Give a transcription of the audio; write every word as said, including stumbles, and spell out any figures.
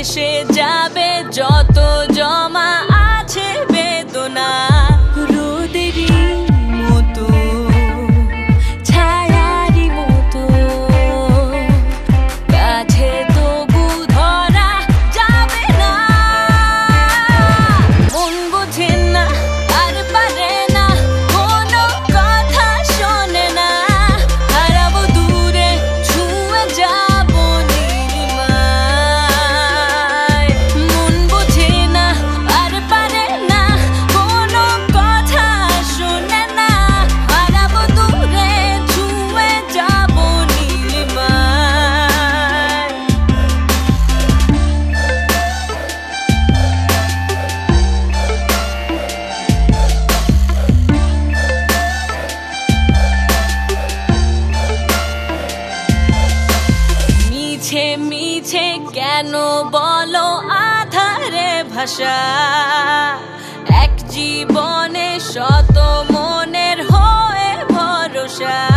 ভেসে যাবে যত জমা আছে বেদনা। রোদেরই মতো ছায়ারই মতো কাছে তবু ধরা যাবে না। মন বোঝে না আর পারে না, কোনো কথা শোনে না, হারাবো দূরে ছুঁয়ে যায়। মিছে মিছে কেন বলো আধারে ভাষা, এক জীবনে শত মনের হয়ে ভরসা।